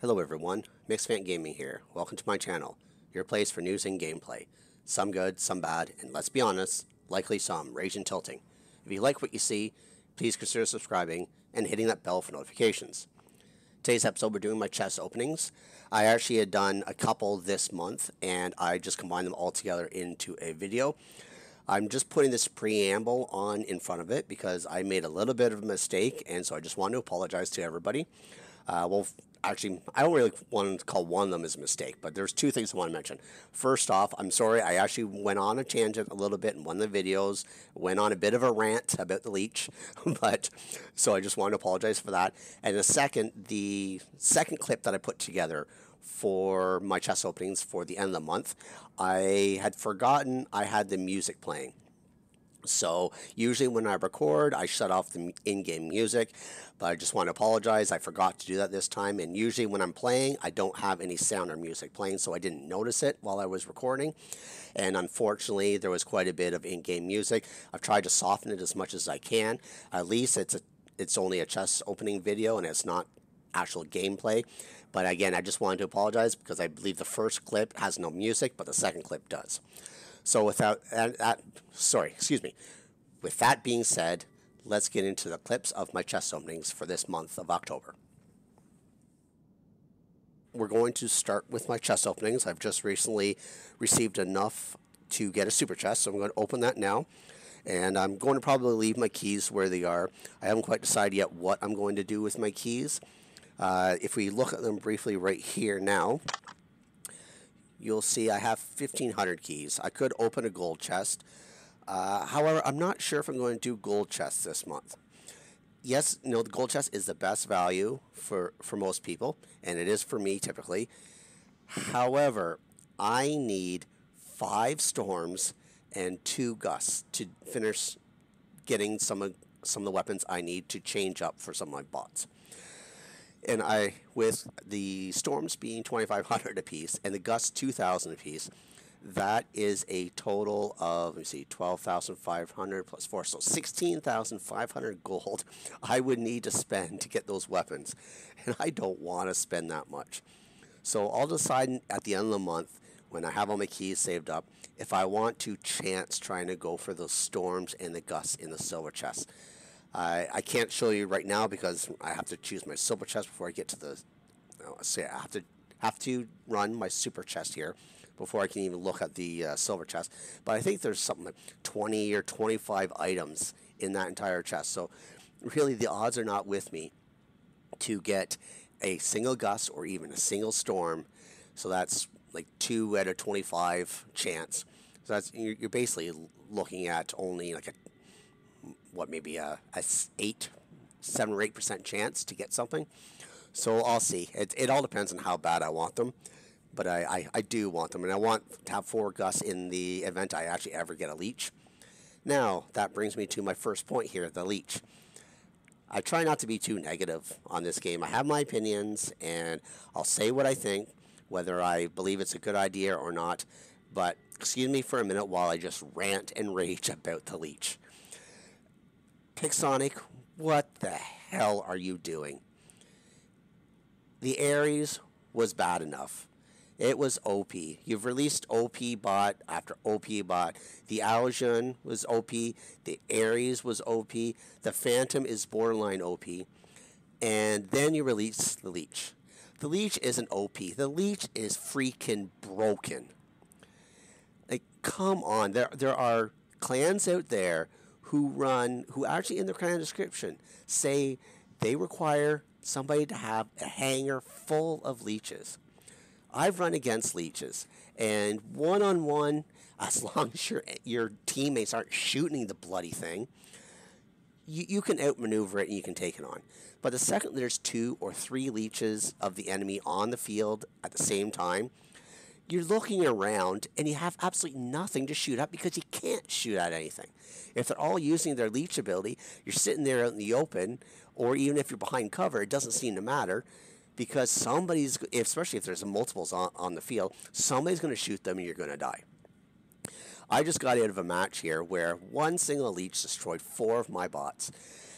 Hello everyone, MixFant Gaming here. Welcome to my channel, your place for news and gameplay. Some good, some bad, and let's be honest, likely some rage and tilting. If you like what you see, please consider subscribing and hitting that bell for notifications. Today's episode, we're doing my chest openings. I actually had done a couple this month, and I just combined them all together into a video. I'm just putting this preamble on in front of it because I made a little bit of a mistake, and so I just want to apologize to everybody. Actually, I don't really want to call one of them as a mistake, but there's two things I want to mention. First off, I'm sorry, I actually went on a tangent a little bit in one of the videos, went on a bit of a rant about the Leech, so I just wanted to apologize for that. And the second clip that I put together for my chest openings for the end of the month, I had forgotten I had the music playing. So usually when I record, I shut off the in-game music, but I just want to apologize. I forgot to do that this time, and usually when I'm playing, I don't have any sound or music playing, so I didn't notice it while I was recording, and unfortunately, there was quite a bit of in-game music. I've tried to soften it as much as I can. At least it's only a chest opening video, and it's not actual gameplay, but again, I just wanted to apologize because I believe the first clip has no music, but the second clip does. So with that being said, let's get into the clips of my chest openings for this month of October. We're going to start with my chest openings. I've just recently received enough to get a super chest, so I'm going to open that now. And I'm going to probably leave my keys where they are. I haven't quite decided yet what I'm going to do with my keys. If we look at them briefly right here now, you'll see I have 1,500 keys. I could open a gold chest. However, I'm not sure if I'm going to do gold chests this month. Yes, no, the gold chest is the best value for most people, and it is for me typically. However, I need 5 storms and 2 gusts to finish getting some of the weapons I need to change up for some of my bots. And with the storms being 2,500 apiece and the gusts 2,000 apiece, that is a total of, let me see, 12,500 plus 4, so 16,500 gold I would need to spend to get those weapons. And I don't want to spend that much. So I'll decide at the end of the month, when I have all my keys saved up, if I want to chance trying to go for those storms and the gusts in the silver chest. I can't show you right now because I have to choose my silver chest before I get to the. I have to run my super chest here before I can even look at the silver chest. But I think there's something like 20 or 25 items in that entire chest. So really, the odds are not with me to get a single gust or even a single storm. So that's like 2 out of 25 chance. So that's you're basically looking at only like a. What, maybe a 7 or 8% chance to get something. So I'll see. It all depends on how bad I want them. But I do want them. And I want to have 4 gusts in the event I actually ever get a Leech. Now, that brings me to my first point here, the Leech. I try not to be too negative on this game. I have my opinions, and I'll say what I think, whether I believe it's a good idea or not. But excuse me for a minute while I just rant and rage about the Leech. Pixonic, what the hell are you doing? The Ares was bad enough. It was OP. You've released OP bot after OP bot. The Ao Jun was OP. The Ares was OP. The Phantom is borderline OP. And then you release the Leech. The Leech isn't OP. The Leech is freaking broken. Like, come on. There are clans out there who actually in their kind of description say they require somebody to have a hangar full of leeches. I've run against leeches, and one-on-one, as long as your teammates aren't shooting the bloody thing, you can outmaneuver it and you can take it on. But the second there's 2 or 3 leeches of the enemy on the field at the same time, you're looking around, and you have absolutely nothing to shoot at because you can't shoot at anything. If they're all using their leech ability, you're sitting there out in the open, or even if you're behind cover, it doesn't seem to matter because somebody's, especially if there's multiples on the field, somebody's going to shoot them and you're going to die. I just got out of a match here where one single leech destroyed 4 of my bots.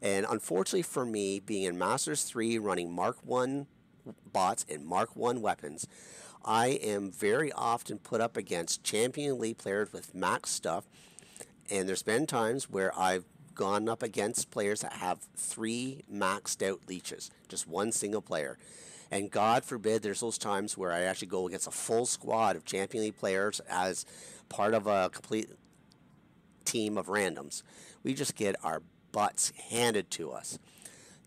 And unfortunately for me, being in Masters 3, running Mark 1 bots and Mark I weapons, I am very often put up against Champion League players with max stuff, and there's been times where I've gone up against players that have 3 maxed out leeches, just one single player. And God forbid there's those times where I actually go against a full squad of Champion League players as part of a complete team of randoms. We just get our butts handed to us.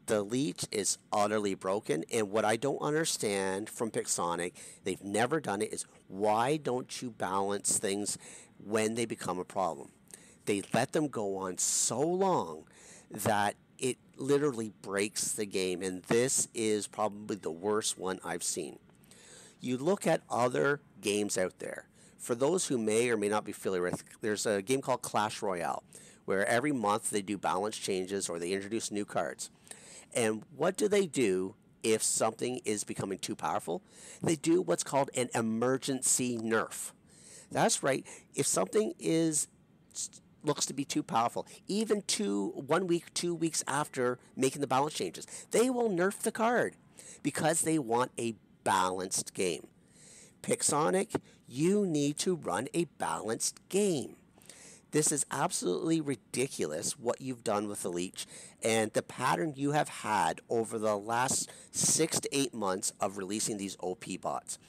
The Leech is utterly broken, and what I don't understand from Pixonic, they've never done it, is why don't you balance things when they become a problem? They let them go on so long that it literally breaks the game, and this is probably the worst one I've seen. You look at other games out there. For those who may or may not be familiar with, there's a game called Clash Royale, where every month they do balance changes or they introduce new cards. And what do they do if something is becoming too powerful? They do what's called an emergency nerf. That's right. If something is looks to be too powerful, even 1 week, 2 weeks after making the balance changes, they will nerf the card because they want a balanced game. Pixonic, you need to run a balanced game. This is absolutely ridiculous what you've done with the Leech and the pattern you have had over the last 6 to 8 months of releasing these OP bots.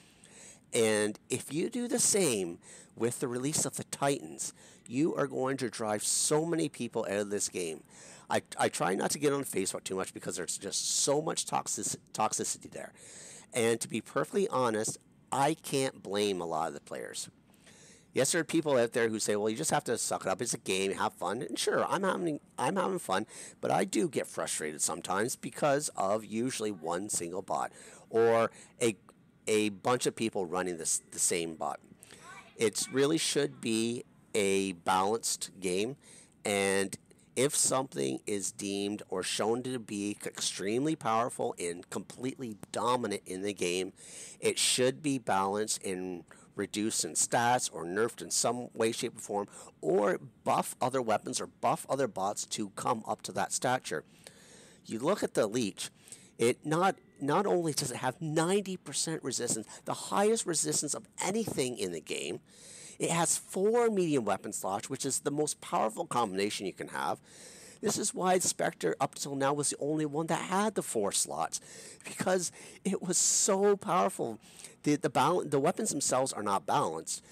And if you do the same with the release of the Titans, you are going to drive so many people out of this game. I try not to get on Facebook too much because there's just so much toxicity there. And to be perfectly honest, I can't blame a lot of the players. Yes, there are people out there who say, well, you just have to suck it up. It's a game. Have fun. And sure, I'm having fun, but I do get frustrated sometimes because of usually one single bot or a bunch of people running the same bot. It really should be a balanced game, and if something is deemed or shown to be extremely powerful and completely dominant in the game, it should be balanced and reduced in stats or nerfed in some way, shape, or form, or buff other weapons or buff other bots to come up to that stature. You look at the Leech, it not only does it have 90% resistance, the highest resistance of anything in the game, it has 4 medium weapon slots, which is the most powerful combination you can have. This is why Spectre, up till now, was the only one that had the 4 slots, because it was so powerful. The weapons themselves are not balanced.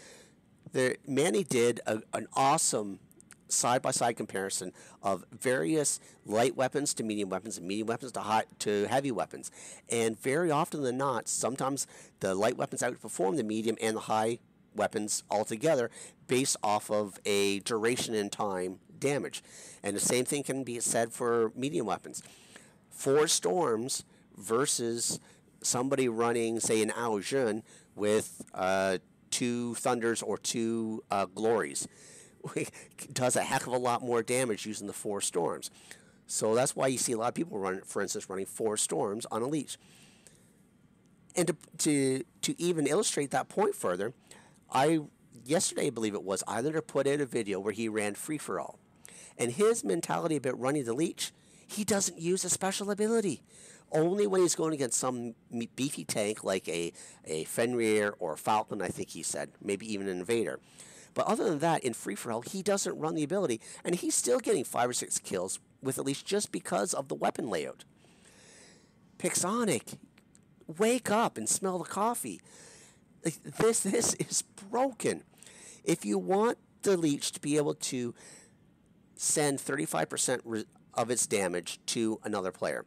Manny did an awesome side-by-side comparison of various light weapons to medium weapons and medium weapons to heavy weapons. And very often than not, sometimes the light weapons outperform the medium and the high weapons altogether based off of a duration in time damage. And the same thing can be said for medium weapons. 4 storms versus somebody running, say, an Ao Jun with 2 thunders or 2 glories. Does a heck of a lot more damage using the 4 storms. So that's why you see a lot of people running 4 storms on a Leech. And to even illustrate that point further, yesterday I believe it was, Islander put out a video where he ran free-for-all. And his mentality about running the Leech, he doesn't use a special ability. Only when he's going against some beefy tank like a Fenrir or Falcon, I think he said, maybe even an Invader. But other than that, in free-for-all, he doesn't run the ability, and he's still getting 5 or 6 kills with at least just because of the weapon layout. Pixonic, wake up and smell the coffee. This is broken. If you want the Leech to be able to send 35% of its damage to another player,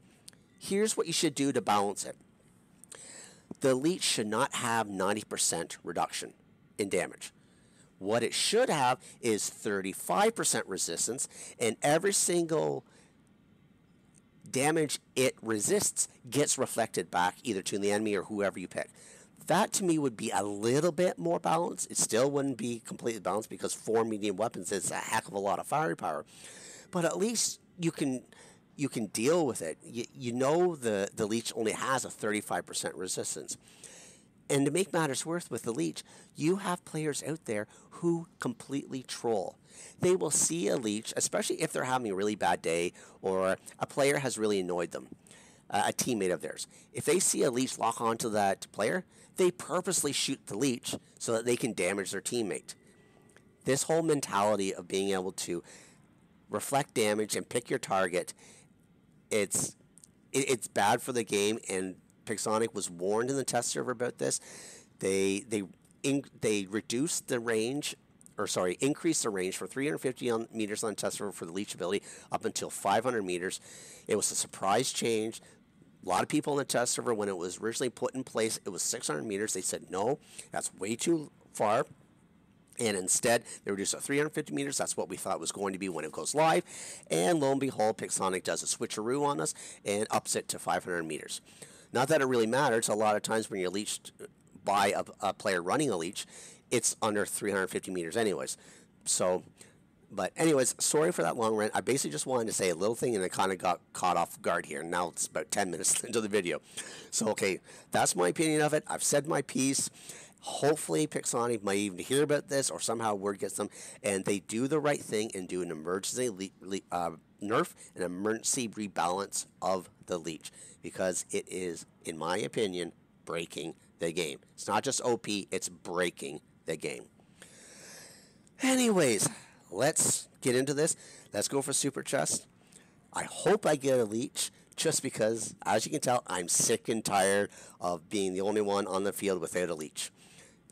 here's what you should do to balance it. The Leech should not have 90% reduction in damage. What it should have is 35% resistance, and every single damage it resists gets reflected back either to the enemy or whoever you pick. That, to me, would be a little bit more balanced. It still wouldn't be completely balanced because 4 medium weapons is a heck of a lot of firepower. But at least you can deal with it. You know the Leech only has a 35% resistance. And to make matters worse with the Leech, you have players out there who completely troll. They will see a Leech, especially if they're having a really bad day or a player has really annoyed them. a teammate of theirs. If they see a Leech lock onto that player, they purposely shoot the Leech so that they can damage their teammate. This whole mentality of being able to reflect damage and pick your target, it's bad for the game, and Pixonic was warned in the test server about this. They reduced the range, or sorry, increased the range from 350 meters on the test server for the Leech ability up until 500 meters. It was a surprise change. A lot of people on the test server, when it was originally put in place, it was 600 meters. They said, no, that's way too far. And instead, they reduced it to 350 meters. That's what we thought it was going to be when it goes live. And lo and behold, Pixonic does a switcheroo on us and ups it to 500 meters. Not that it really matters. A lot of times when you're leeched by a player running a Leech, it's under 350 meters anyways. So, but anyways, sorry for that long rant. I basically just wanted to say a little thing, and I kind of got caught off guard here. Now it's about 10 minutes into the video. So, okay, that's my opinion of it. I've said my piece. Hopefully Pixonic might even hear about this, or somehow word gets them, and they do the right thing and do an emergency nerf, an emergency rebalance of the Leech, because it is, in my opinion, breaking the game. It's not just OP, it's breaking the game. Anyways, let's get into this. Let's go for Super Chest. I hope I get a Leech, just because, as you can tell, I'm sick and tired of being the only one on the field without a Leech.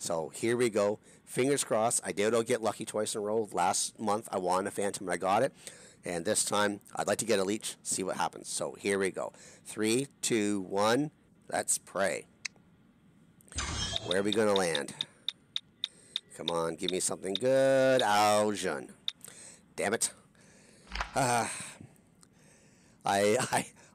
So here we go. Fingers crossed. I doubt I'll get lucky twice in a row. Last month I won a Phantom and I got it. And this time I'd like to get a Leech, see what happens. So here we go. 3, 2, 1. Let's pray. Where are we going to land? Come on, give me something good. Ao Jun. Damn it. I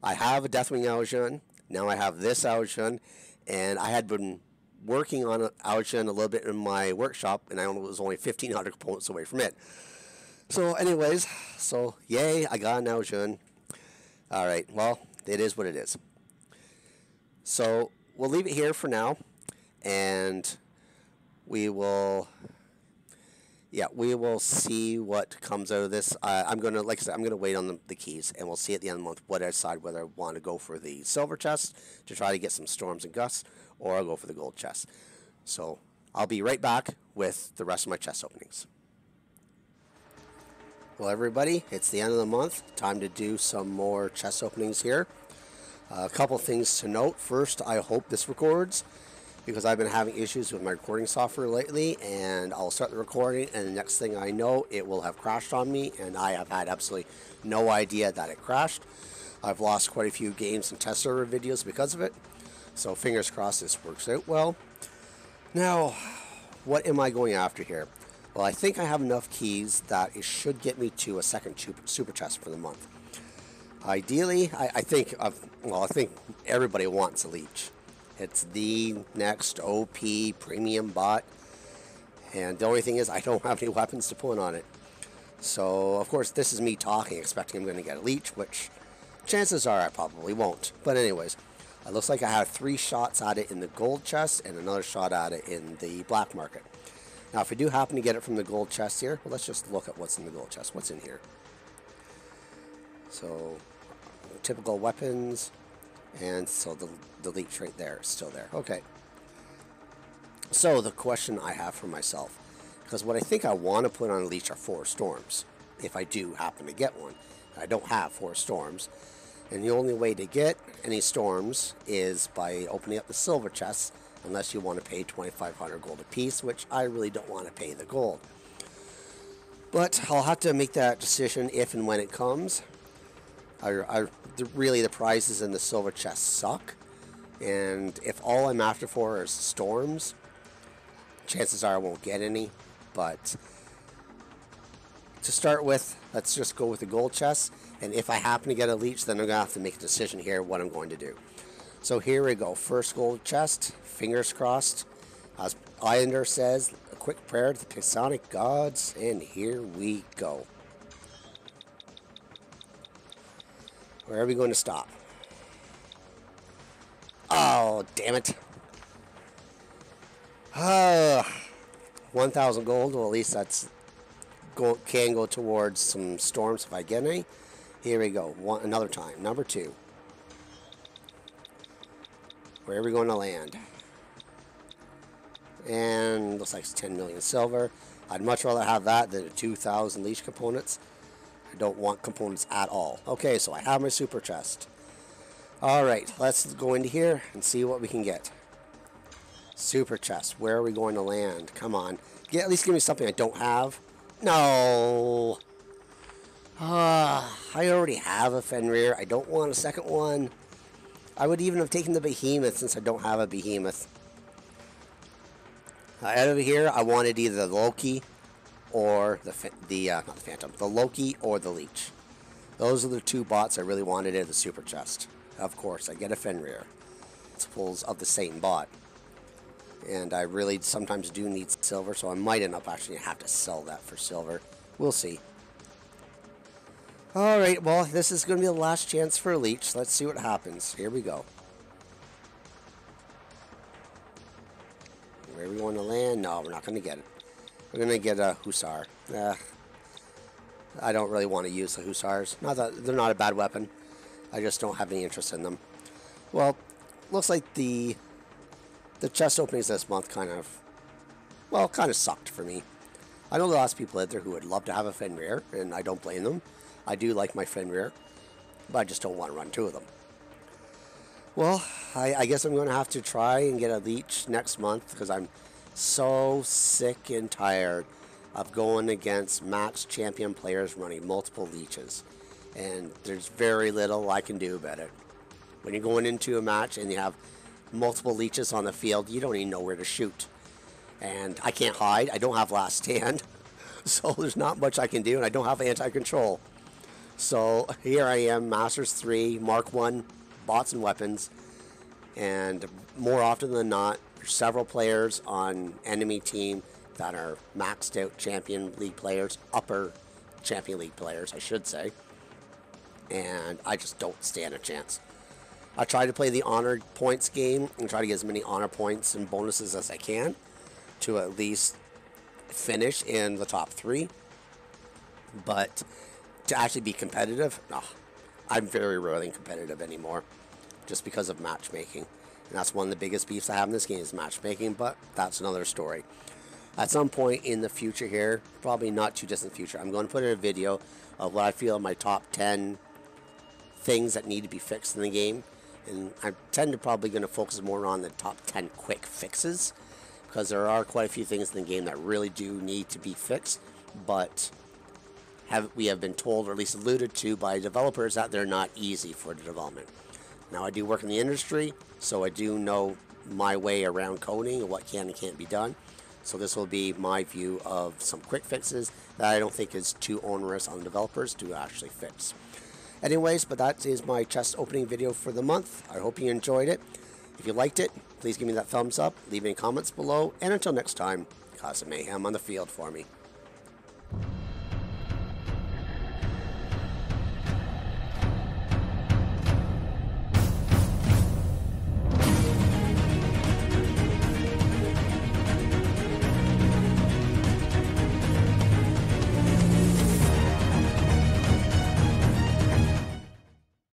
have a Deathwing Ao Jun. Now I have this Ao Jun, and I had been working on Ao Jun a little bit in my workshop, and I was only 1,500 components away from it. So anyways, so yay, I got an Ao Jun. All right, well, it is what it is. So we'll leave it here for now, and we will, yeah, we will see what comes out of this. I'm going to, like I said, I'm going to wait on the keys, and we'll see at the end of the month what I decide, whether I want to go for the silver chest to try to get some storms and gusts, or I'll go for the gold chest. So I'll be right back with the rest of my chest openings. Well, everybody, it's the end of the month. Time to do some more chest openings here. A couple things to note. First, I hope this records, because I've been having issues with my recording software lately, and I'll start the recording, and the next thing I know, it will have crashed on me, and I have had absolutely no idea that it crashed. I've lost quite a few games and test server videos because of it, so fingers crossed this works out well. Now, what am I going after here? Well, I think I have enough keys that it should get me to a second super chest for the month. Ideally, I think everybody wants a Leech. It's the next OP premium bot, and the only thing is I don't have any weapons to put on it. So, of course, this is me talking, expecting I'm going to get a Leech, which chances are I probably won't. But anyways, it looks like I have 3 shots at it in the gold chest and another shot at it in the black market. Now, if I do happen to get it from the gold chest here, well, let's just look at what's in the gold chest. What's in here? So, typical weapons, and so the Leech right there is still there. Okay. So the question I have for myself, because what I think I want to put on a Leech are 4 storms, if I do happen to get one. I don't have 4 storms, and the only way to get any storms is by opening up the silver chests, unless you want to pay 2,500 gold a piece, which I really don't want to pay the gold. But I'll have to make that decision if and when it comes. Really, the prizes in the silver chest suck, and if all I'm after for is storms, chances are I won't get any. But to start with, let's just go with the gold chest, and if I happen to get a Leech, then I'm gonna have to make a decision here what I'm going to do. So here we go, first gold chest, fingers crossed. As Islander says, a quick prayer to the Pixonic gods, and here we go. Where are we going to stop? Oh, damn it. 1,000 gold. Well, at least that's can go towards some storms if I get any. Here we go. Another time. Number 2. wherever we're going to land. And looks like it's 10 million silver. I'd much rather have that than 2,000 leech components. I don't want components at all. Okay, so I have my super chest. Alright, let's go into here and see what we can get. Super chest. Where are we going to land? Come on. Yeah, at least give me something I don't have. No! I already have a Fenrir. I don't want a second one. I would even have taken the Behemoth since I don't have a Behemoth. Out of here, I wanted either the Loki or the Loki or the Leech. Those are the two bots I really wanted in the super chest. Of course, I get a Fenrir. It's pulls of the same bot. And I really sometimes do need silver, so I might end up actually have to sell that for silver. We'll see. Alright, well, this is going to be the last chance for a Leech. Let's see what happens. Here we go. Where we want to land? No, we're not going to get it. We're going to get a Hussar. I don't really want to use the Hussars. Not that they're not a bad weapon. I just don't have any interest in them. Well, looks like the chest openings this month kind of sucked for me. I know there are lots of people out there who would love to have a Fenrir, and I don't blame them. I do like my Fenrir, but I just don't want to run two of them. Well, I guess I'm going to have to try and get a Leech next month because I'm so sick and tired of going against match champion players running multiple Leeches. And there's very little I can do about it. When you're going into a match and you have multiple Leeches on the field, you don't even know where to shoot. And I can't hide. I don't have last stand. So there's not much I can do, and I don't have anti-control. So here I am, Masters 3, Mark 1, bots and weapons, and more often than not, there's several players on enemy team that are maxed out Champion League players, upper Champion League players, I should say, and I just don't stand a chance. I try to play the honor points game and try to get as many honor points and bonuses as I can to at least finish in the top 3, but to actually be competitive, no, I'm very rarely competitive anymore just because of matchmaking. And that's one of the biggest beefs I have in this game is matchmaking, but that's another story. At some point in the future here, probably not too distant future, I'm going to put in a video of what I feel my top 10 things that need to be fixed in the game. And I tend to probably going to focus more on the top 10 quick fixes because there are quite a few things in the game that really do need to be fixed, but we have been told, or at least alluded to by developers, that they're not easy for the development. Now I do work in the industry, so I do know my way around coding and what can and can't be done. So this will be my view of some quick fixes that I don't think is too onerous on developers to actually fix. Anyways, but that is my chest opening video for the month. I hope you enjoyed it. If you liked it, please give me that thumbs up, leave any comments below, and until next time, cause some mayhem on the field for me.